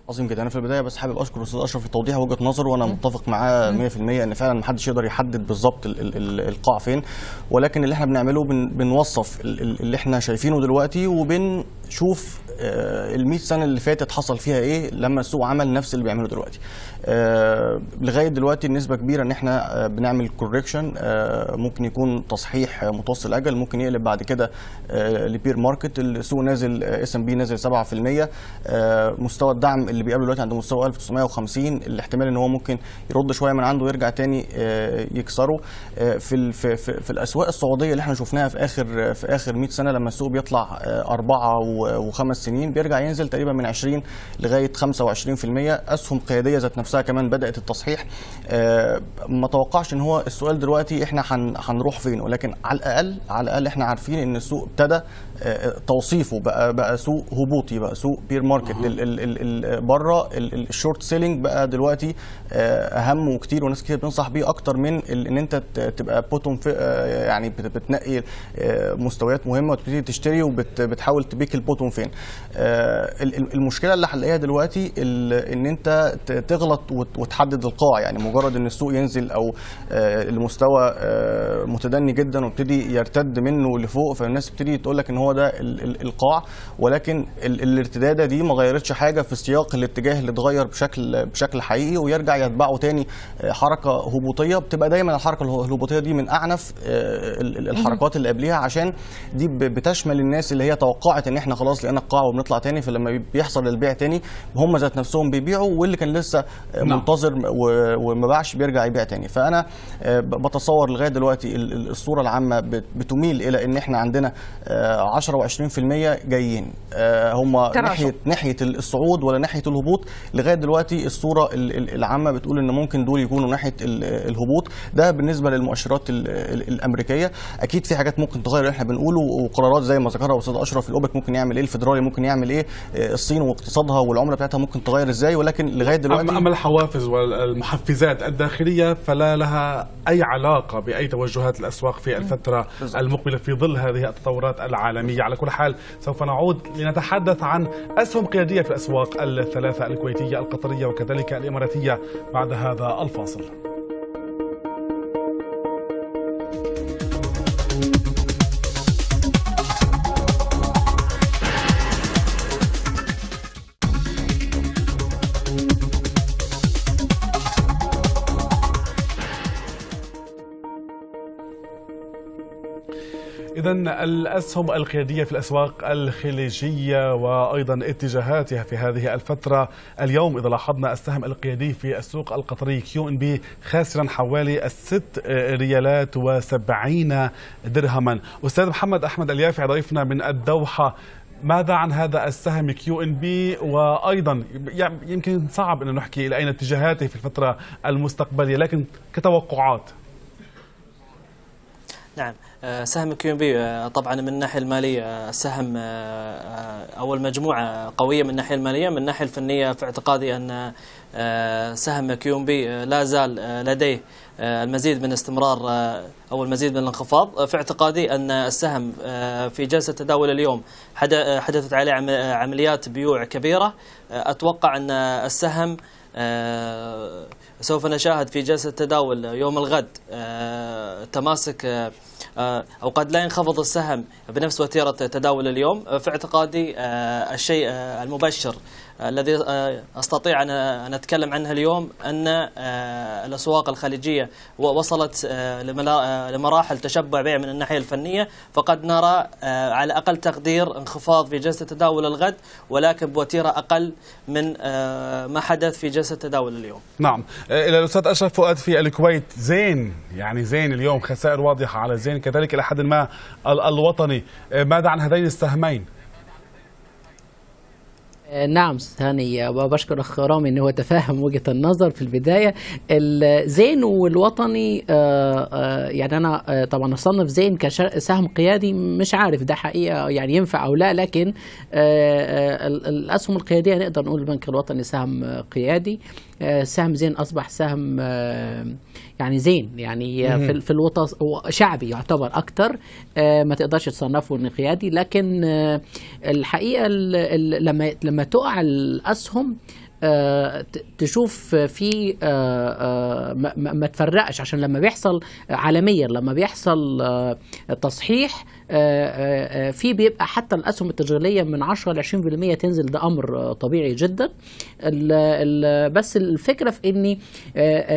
عظيم جدا. انا في البدايه بس حابب اشكر الاستاذ اشرف في توضيح وجهه نظره، وانا متفق معاه 100% ان فعلا محدش يقدر يحدد بالظبط القاع فين، ولكن اللي احنا بنعمله بنوصف اللي احنا شايفينه دلوقتي، وبنشوف ال100 سنه اللي فاتت حصل فيها ايه لما السوق عمل نفس اللي بيعمله دلوقتي. لغايه دلوقتي نسبه كبيره ان احنا بنعمل كوركشن، ممكن يكون تصحيح متوسط الاجل، ممكن يقلب بعد كده لبير ماركت. السوق نازل، S&P نازل 7%، مستوى الدعم اللي بيقابله دلوقتي عند مستوى 1950 الاحتمال ان هو ممكن يرد شويه من عنده ويرجع تاني يكسره. في الاسواق السعوديه اللي احنا شفناها في اخر 100 سنه، لما السوق بيطلع 4 و5 سنين بيرجع ينزل تقريبا من 20 لغايه 25%. اسهم قياديه ذات نفسها كمان بدات التصحيح. ما توقعش ان هو السؤال دلوقتي احنا هنروح فين، ولكن على الاقل احنا عارفين ان السوق ابتدى توصيفه بقى سوق هبوطي، بقى سوق بير ماركت. بره الشورت سيلينج بقى دلوقتي اهم وكتير، وناس كتير بتنصح بيه اكتر من ان انت تبقى بوتوم، يعني بتنقي مستويات مهمه وتبتدي تشتري وبتحاول تبيك البوتوم فين. المشكله اللي هنلاقيها دلوقتي ان انت تغلط وتحدد القاع، يعني مجرد ان السوق ينزل او المستوى متدني جدا وابتدي يرتد منه لفوق، فالناس بتبتدي تقول لك ان هو ده القاع، ولكن الارتداده دي ما غيرتش حاجه في سياق الاتجاه اللي اتغير بشكل حقيقي، ويرجع يتبعه تاني حركه هبوطيه. بتبقى دايما الحركه الهبوطيه دي من اعنف الحركات اللي قبليها، عشان دي بتشمل الناس اللي هي توقعت ان احنا خلاص لقينا القاع وبنطلع تاني، فلما بيحصل البيع تاني هم ذات نفسهم بيبيعوا، واللي كان لسه منتظر وما باعش بيرجع يبيع تاني. فانا بتصور لغايه دلوقتي الصوره العامه بتميل الى ان احنا عندنا 10 و20% جايين هم ناحيه الصعود ولا ناحيه الهبوط. لغايه دلوقتي الصوره العامه بتقول ان ممكن دول يكونوا ناحيه الهبوط. ده بالنسبه للمؤشرات الامريكيه. اكيد في حاجات ممكن تغير اللي احنا بنقوله، وقرارات زي ما ذكرها الاستاذ اشرف، الاوبك ممكن يعمل ايه، الفيدرالي ممكن يعمل ايه، الصين واقتصادها والعمله بتاعتها ممكن تغير ازاي. ولكن لغايه دلوقتي اما الحوافز والمحفزات الداخليه فلا لها اي علاقه باي توجهات الاسواق في الفتره المقبله في ظل هذه التطورات العالميه. على كل حال سوف نعود لنتحدث عن اسهم قياديه في الاسواق الثلاثة، الكويتية، القطرية وكذلك الإماراتية، بعد هذا الفاصل. إذن الأسهم القيادية في الأسواق الخليجية وأيضا اتجاهاتها في هذه الفترة. اليوم إذا لاحظنا السهم القيادي في السوق القطري QNB خاسرا حوالي 6 ريالات و70 درهما. أستاذ محمد أحمد اليافعي ضيفنا من الدوحة، ماذا عن هذا السهم QNB؟ وأيضا يمكن صعب أن نحكي إلى أين اتجاهاته في الفترة المستقبلية، لكن كتوقعات. نعم، سهم QNB طبعا من الناحيه الماليه السهم اول مجموعه قويه من الناحيه الماليه، من الناحيه الفنيه في اعتقادي ان سهم QNB لا زال لديه المزيد من استمرار او المزيد من الانخفاض. في اعتقادي ان السهم في جلسه تداول اليوم حدثت عليه عمليات بيوع كبيره. اتوقع ان السهم سوف نشاهد في جلسة تداول يوم الغد تماسك أو قد لا ينخفض السهم بنفس وتيرة تداول اليوم. في اعتقادي الشيء المبشر الذي أستطيع أن أتكلم عنه اليوم أن الأسواق الخليجية وصلت لمراحل تشبع بيع من الناحية الفنية، فقد نرى على أقل تقدير انخفاض في جلسة تداول الغد ولكن بوتيرة أقل من ما حدث في جلسة تداول اليوم. نعم، إلى الأستاذ أشرف فؤاد في الكويت. زين، يعني زين اليوم خسائر واضحة على زين، كذلك إلى حد ما الوطني. ماذا عن هذين السهمين؟ نعم ثاني، وبشكر اخ رامي ان هو تفهم وجهه النظر في البدايه. زين والوطني يعني انا طبعا اصنف زين كسهم قيادي، مش عارف ده حقيقه يعني ينفع او لا، لكن الاسهم القياديه نقدر نقول البنك الوطني سهم قيادي. سهم زين اصبح سهم يعني زين، يعني في الوطن شعبي يعتبر اكتر، ما تقدرش تصنفه انه قيادي. لكن الحقيقه لما تقع الاسهم تشوف في ما تفرقش، عشان لما بيحصل عالميا لما بيحصل تصحيح في بيبقى حتى الاسهم التشغيليه من 10 ل 20% تنزل، ده امر طبيعي جدا. بس الفكره في ان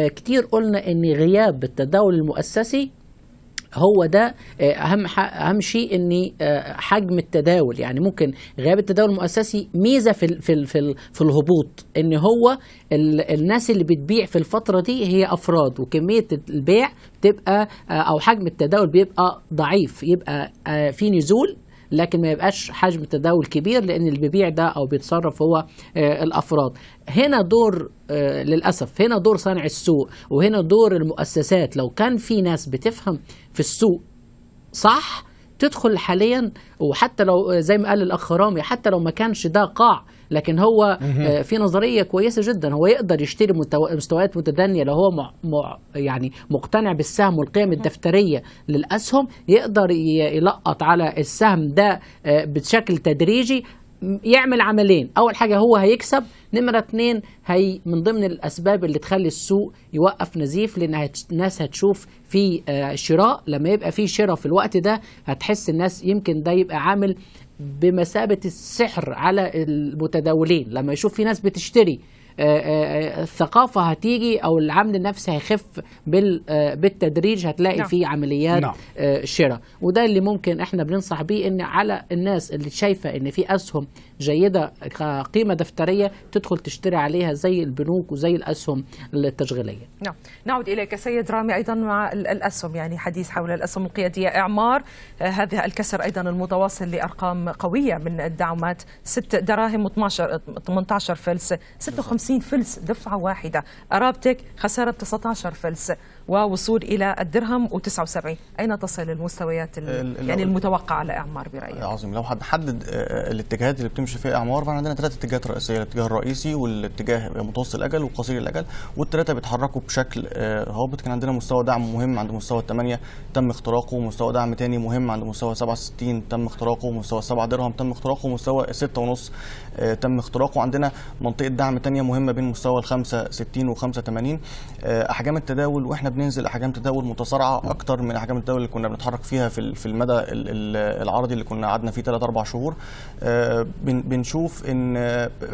كتير قلنا ان غياب التداول المؤسسي هو ده اهم شيء، ان حجم التداول يعني ممكن غياب التداول المؤسسي ميزه في الهبوط، ان هو الناس اللي بتبيع في الفتره دي هي افراد، وكميه البيع بتبقى او حجم التداول بيبقى ضعيف، يبقى في نزول لكن ما يبقاش حجم التداول كبير، لان اللي بيبيع ده او بيتصرف هو الافراد. هنا دور للاسف، هنا دور صانع السوق وهنا دور المؤسسات. لو كان في ناس بتفهم في السوق صح تدخل حاليا، وحتى لو زي ما قال الاخ رامي حتى لو ما كانش ده قاع، لكن هو في نظريه كويسه جدا، هو يقدر يشتري مستويات متدنيه لو هو يعني مقتنع بالسهم والقيم الدفتريه للاسهم، يقدر يلقط على السهم ده بشكل تدريجي. يعمل عملين، اول حاجه هو هيكسب، نمره اتنين هي من ضمن الاسباب اللي تخلي السوق يوقف نزيف، لان الناس هتشوف في شراء. لما يبقى في شراء في الوقت ده هتحس الناس يمكن ده يبقى عامل بمثابه السحر على المتداولين. لما يشوف في ناس بتشتري الثقافه هتيجي او العمل النفسي هيخف بالتدريج، هتلاقي نعم. في عمليات نعم. شراء، وده اللي ممكن احنا بننصح بيه، ان على الناس اللي شايفه ان في اسهم جيده كقيمه دفتريه تدخل تشتري عليها زي البنوك وزي الاسهم التشغيليه. نعم، نعود اليك سيد رامي ايضا مع الاسهم، يعني حديث حول الاسهم القياديه. اعمار هذا الكسر ايضا المتواصل لارقام قويه من الدعومات، 6 دراهم و18 فلس، 56 فلس دفعة واحدة. أرابتك خسارة 19 فلس ووصول إلى الدرهم و79. أين تصل المستويات يعني المتوقعة لإعمار برأيك؟ عظيم. لو هنحدد الاتجاهات اللي بتمشي فيها إعمار، فاحنا عندنا 3 اتجاهات رئيسية، الاتجاه الرئيسي والاتجاه متوسط الأجل وقصير الأجل، والثلاثة بيتحركوا بشكل هابط. كان عندنا مستوى دعم مهم عند مستوى 8 تم اختراقه، مستوى دعم ثاني مهم عند مستوى 67 تم اختراقه، مستوى 7 درهم تم اختراقه، مستوى 6.5 تم اختراقه. عندنا منطقة دعم ثانية مهمة ما بين مستوى ال 65 و 85. احجام التداول واحنا بننزل احجام تداول متسارعه اكتر من احجام التداول اللي كنا بنتحرك فيها في المدى العرضي اللي كنا قعدنا فيه 3-4 شهور. بنشوف ان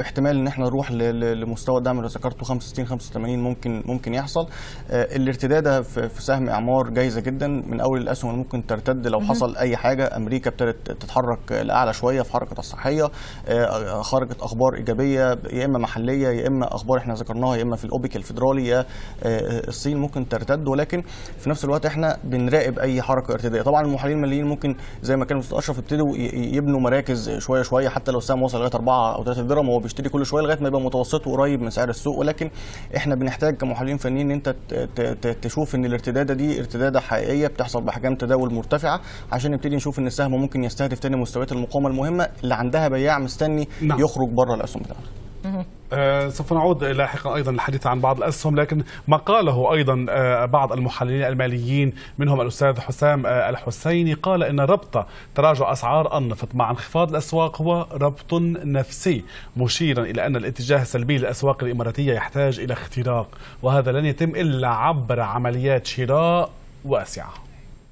احتمال ان احنا نروح لمستوى الدعم اللي ذكرته 65 85 ممكن يحصل. الارتداده في سهم اعمار جايزه جدا، من اول الاسهم اللي ممكن ترتد لو حصل اي حاجه. امريكا ابتدت تتحرك لاعلى شويه في حركه الصحيه، خرجت اخبار ايجابيه يا اما محليه يا اما اخبار احنا ذكرناها، يا اما في الاوبك الفيدرالي يا الصين، ممكن ترتد. ولكن في نفس الوقت احنا بنراقب اي حركه ارتداديه. طبعا المحللين الماليين ممكن زي ما كان الاستاذ اشرف ابتدوا يبنوا مراكز شويه شويه، حتى لو السهم وصل لغايه 4 او 3 درهم هو بيشتري كل شويه لغايه ما يبقى متوسطه قريب من سعر السوق. ولكن احنا بنحتاج كمحللين فنيين ان انت تشوف ان الارتداده دي ارتداده حقيقيه بتحصل باحجام تداول مرتفعه، عشان نبتدي نشوف ان السهم ممكن يستهدف تاني مستويات المقاومه المهمه اللي عندها بياع مستني يخرج بره الاسهم بتاعته. سوف نعود لاحقا أيضا للحديث عن بعض الأسهم، لكن ما قاله أيضا بعض المحللين الماليين منهم الأستاذ حسام الحسيني، قال إن ربط تراجع أسعار النفط مع انخفاض الأسواق هو ربط نفسي، مشيرا إلى أن الاتجاه السلبي للأسواق الإماراتية يحتاج إلى اختراق، وهذا لن يتم إلا عبر عمليات شراء واسعة.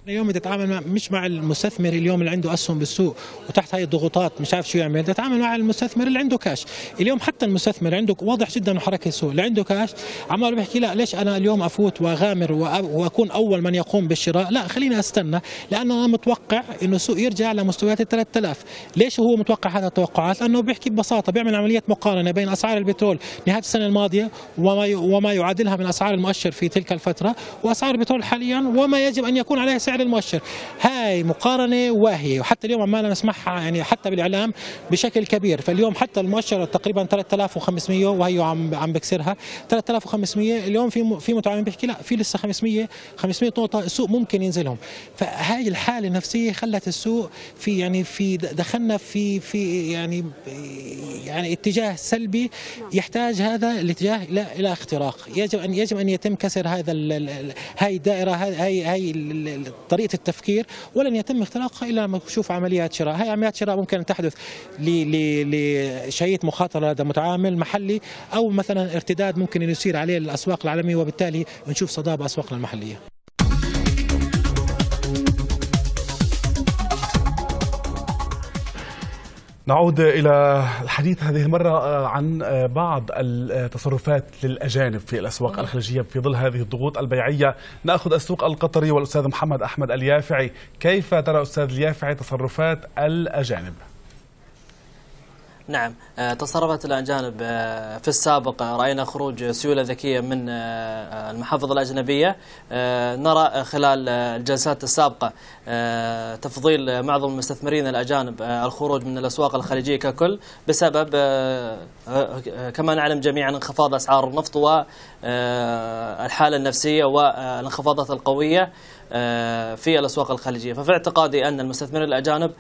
اليوم تتعامل مش مع المستثمر اليوم اللي عنده اسهم بالسوق وتحت هاي الضغوطات مش عارف شو يعمل، تتعامل مع المستثمر اللي عنده كاش. اليوم حتى المستثمر عنده واضح جدا حركه السوق، اللي عنده كاش عمال بيحكي لا ليش انا اليوم افوت واغامر واكون اول من يقوم بالشراء، لا خليني استنى لانه انا متوقع انه السوق يرجع لمستويات ال 3000. ليش هو متوقع هذا التوقعات؟ لانه بيحكي ببساطه بيعمل عمليه مقارنه بين اسعار البترول نهايه السنه الماضيه وما يعادلها من اسعار المؤشر في تلك الفتره، واسعار البترول حاليا وما يجب ان يكون عليها سعر المؤشر. هاي مقارنه واهيه، وحتى اليوم عمالنا نسمعها يعني حتى بالاعلام بشكل كبير. فاليوم حتى المؤشر تقريبا 3500 وهي عم بكسرها 3500، اليوم في متعاملين بيحكي لا في لسه 500 نقطه السوق ممكن ينزلهم. فهاي الحاله النفسيه خلت السوق في يعني في دخلنا في يعني اتجاه سلبي، يحتاج هذا الاتجاه الى اختراق. يجب ان يتم كسر هذا هاي الدائره، هاي طريقة التفكير، ولن يتم اختراقها إلا ما نشوف عمليات شراء. هاي عمليات شراء ممكن أن تحدث لشيء مخاطرة لدى متعامل محلي، أو مثلا ارتداد ممكن أن يصير عليه الأسواق العالمية، وبالتالي نشوف صدى بأسواقنا المحلية. نعود إلى الحديث هذه المرة عن بعض التصرفات للأجانب في الأسواق الخليجية في ظل هذه الضغوط البيعية. نأخذ السوق القطري والأستاذ محمد أحمد اليافعي. كيف ترى أستاذ اليافعي تصرفات الأجانب؟ نعم، تصرفت الأجانب في السابق رأينا خروج سيولة ذكية من المحافظ الأجنبية، نرى خلال الجلسات السابقة تفضيل معظم المستثمرين الأجانب الخروج من الأسواق الخليجية ككل بسبب كما نعلم جميعا انخفاض أسعار النفط والحالة النفسية والانخفاضات القوية في الأسواق الخليجية. ففي اعتقادي أن المستثمرين الأجانب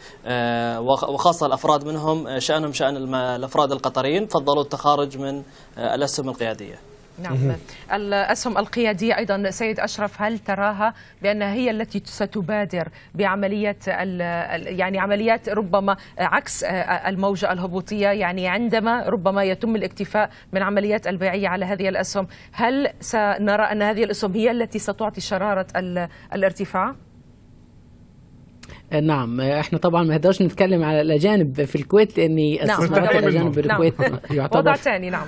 وخاصة الأفراد منهم شأنهم شأن الأفراد القطريين، فضلوا التخارج من الأسهم القيادية. نعم، الأسهم القيادية أيضا سيد أشرف، هل تراها بأنها هي التي ستبادر بعمليات يعني عمليات ربما عكس الموجة الهبوطية؟ يعني عندما ربما يتم الاكتفاء من عمليات البيعية على هذه الأسهم، هل سنرى أن هذه الأسهم هي التي ستعطي شرارة الارتفاع؟ نعم، احنا طبعا ما نقدرش نتكلم على الأجانب في الكويت، لأني استثمارات الأجانب في الكويت يعتبر وضع ثاني. نعم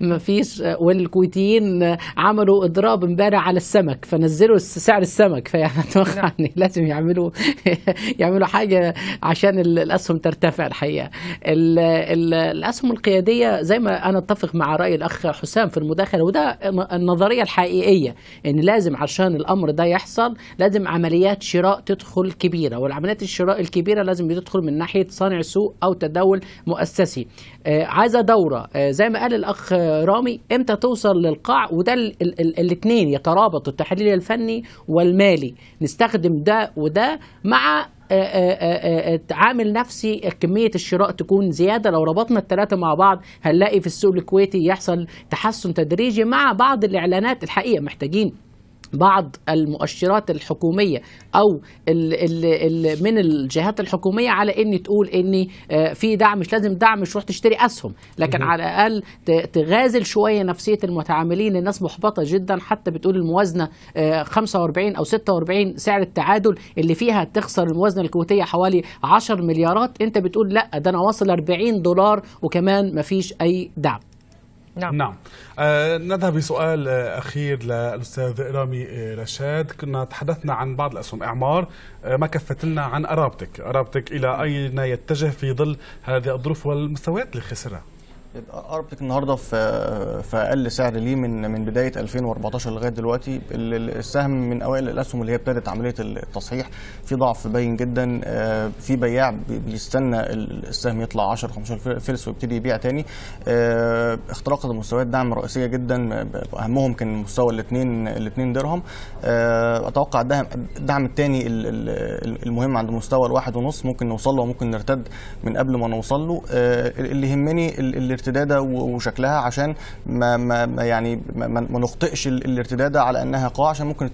ما فيش، والكويتيين عملوا اضراب امبارح على السمك فنزلوا سعر السمك، فيعني اتوقع ان لازم يعملوا حاجه عشان الاسهم ترتفع. الحقيقه الاسهم القياديه زي ما انا اتفق مع راي الاخ حسام في المداخله، وده النظريه الحقيقيه، ان لازم عشان الامر ده يحصل لازم عمليات شراء تدخل كبيره، والعمليات الشراء الكبيره لازم تدخل من ناحيه صانع سوق او تداول مؤسسي. عايزه دوره زي ما قال الاخ رامي، امتى توصل للقاع، وده الاثنين يترابط التحليل الفني والمالي، نستخدم ده وده مع عامل نفسي. كمية الشراء تكون زيادة، لو ربطنا الثلاثة مع بعض هنلاقي في السوق الكويتي يحصل تحسن تدريجي مع بعض الإعلانات. الحقيقة محتاجين بعض المؤشرات الحكومية أو ال من الجهات الحكومية على إن تقول إن في دعم، مش لازم دعم مش روح تشتري أسهم، لكن على الأقل تغازل شوية نفسية المتعاملين. الناس محبطة جدا، حتى بتقول الموازنة 45 أو 46 سعر التعادل اللي فيها تخسر الموازنة الكويتية حوالي 10 مليارات، أنت بتقول لأ ده أنا واصل 40 دولار وكمان مفيش أي دعم. نعم. نذهب بسؤال أخير للأستاذ رامي رشاد. كنا تحدثنا عن بعض الأسهم، إعمار ما كفت لنا عن أرابتك إلى أين يتجه في ظل هذه الظروف والمستويات اللي خسرها؟ أرابتك النهارده في أقل سعر ليه من بداية 2014 لغاية دلوقتي. السهم من أوائل الأسهم اللي هي ابتدت عملية التصحيح، في ضعف باين جدا، في بياع بيستنى السهم يطلع 10 15 فلس ويبتدي يبيع تاني. اختراقت مستويات دعم رئيسية جدا، أهمهم كان مستوى الاثنين درهم. أتوقع الدعم الثاني المهم عند مستوى 1.5 ممكن نوصل له وممكن نرتد من قبل ما نوصل له. اللي يهمني الارتداده وشكلها عشان ما نخطئش الارتداده على انها قاع، عشان ممكن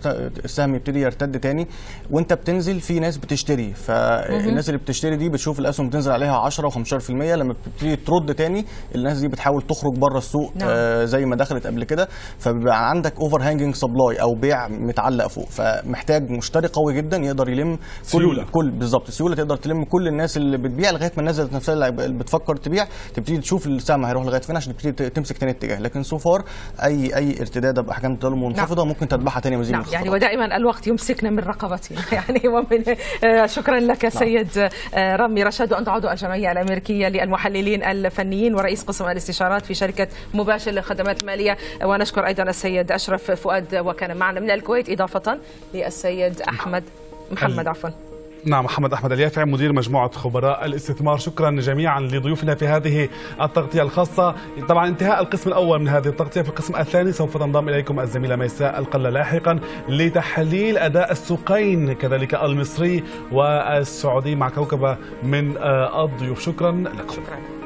السهم يبتدي يرتد تاني وانت بتنزل. في ناس بتشتري، فالناس اللي بتشتري دي بتشوف الاسهم بتنزل عليها 10 و15%، لما بتبتدي ترد تاني الناس دي بتحاول تخرج بره السوق. نعم. زي ما دخلت قبل كده، فبيبقى عندك اوفر هانجنج سبلاي او بيع متعلق فوق، فمحتاج مشتري قوي جدا يقدر يلم كل بالظبط سيوله، تقدر تلم كل الناس اللي بتبيع لغايه ما نزلت نفسها اللي بتفكر تبيع، تبتدي تشوف السهم هيروح لغايه فين عشان تبتدي تمسك تاني اتجاه. لكن سو فار اي ارتداده باحجام الدولار منخفضه ممكن تتبعها تاني مزيد من الخطر. يعني ودائما الوقت يمسكنا من رقبتنا يعني ومن شكرا لك سيد رامي رشاد، وان تعود الجمعيه الامريكيه للمحللين الفنيين ورئيس قسم الاستشارات في شركه مباشر للخدمات الماليه، ونشكر ايضا السيد اشرف فؤاد وكان معنا من الكويت، اضافه للسيد محمد أحمد اليافع مدير مجموعة خبراء الاستثمار. شكرا جميعا لضيوفنا في هذه التغطية الخاصة. طبعا انتهاء القسم الأول من هذه التغطية، في القسم الثاني سوف تنضم إليكم الزميلة ميساء القلة لاحقا لتحليل أداء السوقين كذلك المصري والسعودي مع كوكبة من الضيوف. شكرا لكم. شكرا.